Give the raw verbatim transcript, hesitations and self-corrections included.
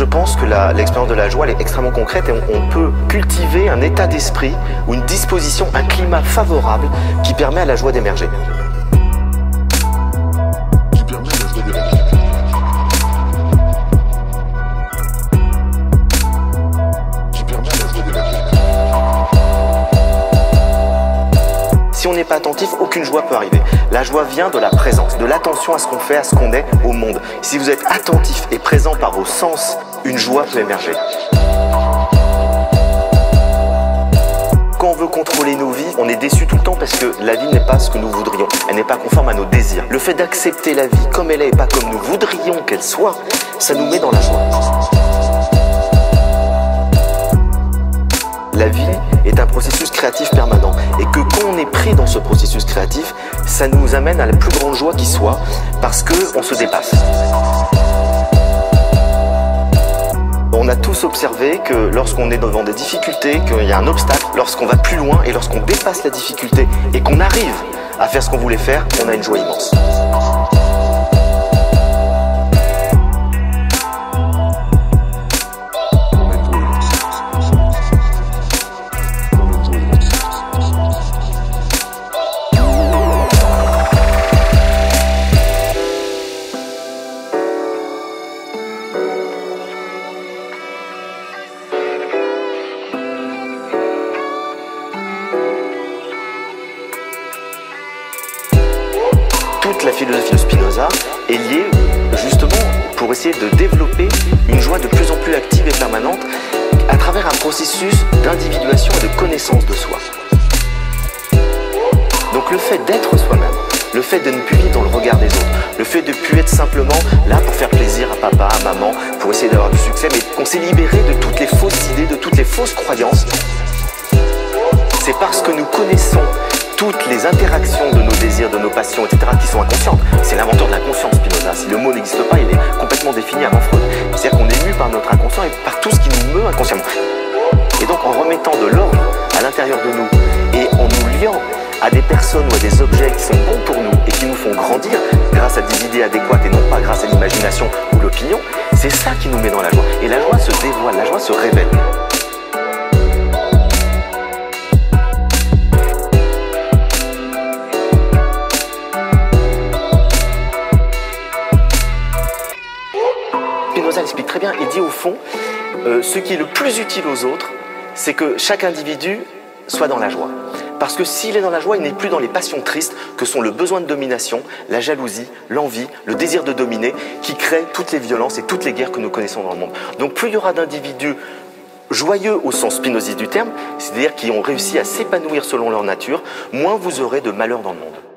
je pense que l'expérience de la joie, elle est extrêmement concrète et on, on peut cultiver un état d'esprit ou une disposition, un climat favorable qui permet à la joie d'émerger. Si on n'est pas attentif, aucune joie peut arriver. La joie vient de la présence, de l'attention à ce qu'on fait, à ce qu'on est au monde. Si vous êtes attentif et présent par vos sens, une joie peut émerger. Quand on veut contrôler nos vies, on est déçu tout le temps parce que la vie n'est pas ce que nous voudrions. Elle n'est pas conforme à nos désirs. Le fait d'accepter la vie comme elle est et pas comme nous voudrions qu'elle soit, ça nous met dans la joie. La vie est un processus créatif permanent et que quand on est pris dans ce processus créatif, ça nous amène à la plus grande joie qui soit parce qu'on se dépasse. On a tous observé que lorsqu'on est devant des difficultés, qu'il y a un obstacle, lorsqu'on va plus loin et lorsqu'on dépasse la difficulté et qu'on arrive à faire ce qu'on voulait faire, on a une joie immense. Toute la philosophie de Spinoza est liée justement pour essayer de développer une joie de plus en plus active et permanente à travers un processus d'individuation et de connaissance de soi. Donc le fait d'être soi-même, le fait de ne plus vivre dans le regard des autres, le fait de ne plus être simplement là pour faire plaisir à papa, à maman, pour essayer d'avoir du succès, mais qu'on s'est libéré de toutes les fausses idées, de toutes les fausses croyances, c'est parce que nous connaissons toutes les interactions de nos désirs, de nos passions, et cetera qui sont inconscientes. C'est l'inventeur de la conscience, Spinoza. Si le mot n'existe pas, il est complètement défini avant Freud. C'est-à-dire qu'on est mu par notre inconscient et par tout ce qui nous meut inconsciemment. Et donc en remettant de l'ordre à l'intérieur de nous et en nous liant à des personnes ou à des objets qui sont bons pour nous et qui nous font grandir grâce à des idées adéquates et non pas grâce à l'imagination ou l'opinion, c'est ça qui nous met dans la joie. Et la joie se dévoile, la joie se révèle. Spinoza l'explique très bien, il dit au fond, euh, ce qui est le plus utile aux autres, c'est que chaque individu soit dans la joie. Parce que s'il est dans la joie, il n'est plus dans les passions tristes que sont le besoin de domination, la jalousie, l'envie, le désir de dominer, qui créent toutes les violences et toutes les guerres que nous connaissons dans le monde. Donc plus il y aura d'individus joyeux au sens spinoziste du terme, c'est-à-dire qui ont réussi à s'épanouir selon leur nature, moins vous aurez de malheur dans le monde.